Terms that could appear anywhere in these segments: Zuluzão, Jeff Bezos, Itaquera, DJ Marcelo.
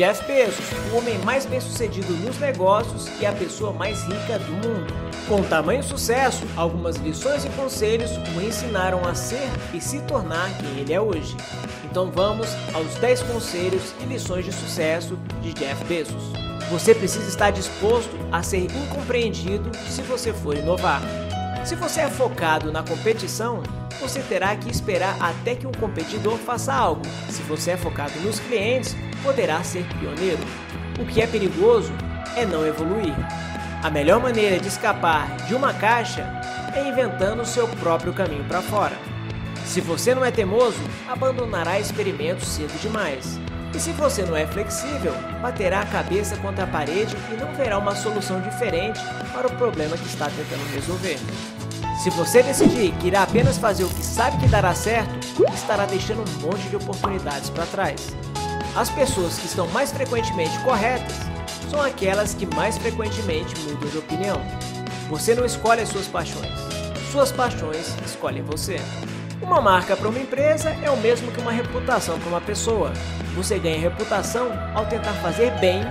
Jeff Bezos, o homem mais bem-sucedido nos negócios e a pessoa mais rica do mundo. Com tamanho sucesso, algumas lições e conselhos o ensinaram a ser e se tornar quem ele é hoje. Então vamos aos 10 conselhos e lições de sucesso de Jeff Bezos. Você precisa estar disposto a ser incompreendido se você for inovar. Se você é focado na competição, você terá que esperar até que um competidor faça algo. Se você é focado nos clientes, poderá ser pioneiro. O que é perigoso é não evoluir. A melhor maneira de escapar de uma caixa é inventando o seu próprio caminho para fora. Se você não é teimoso, abandonará experimentos cedo demais. E se você não é flexível, baterá a cabeça contra a parede e não verá uma solução diferente para o problema que está tentando resolver. Se você decidir que irá apenas fazer o que sabe que dará certo, estará deixando um monte de oportunidades para trás. As pessoas que estão mais frequentemente corretas são aquelas que mais frequentemente mudam de opinião. Você não escolhe as suas paixões escolhem você. Uma marca para uma empresa é o mesmo que uma reputação para uma pessoa. Você ganha reputação ao tentar fazer bem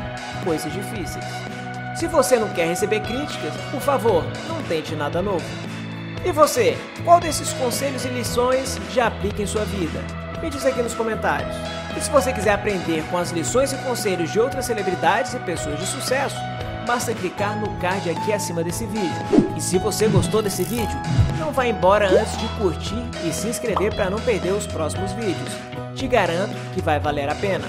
coisas difíceis. Se você não quer receber críticas, por favor, não tente nada novo. E você, qual desses conselhos e lições já aplica em sua vida? Me diz aqui nos comentários. E se você quiser aprender com as lições e conselhos de outras celebridades e pessoas de sucesso, basta clicar no card aqui acima desse vídeo. E se você gostou desse vídeo, não vá embora antes de curtir e se inscrever para não perder os próximos vídeos. Te garanto que vai valer a pena.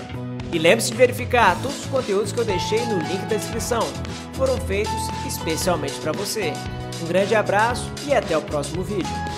E lembre-se de verificar todos os conteúdos que eu deixei no link da descrição. Foram feitos especialmente para você. Um grande abraço e até o próximo vídeo.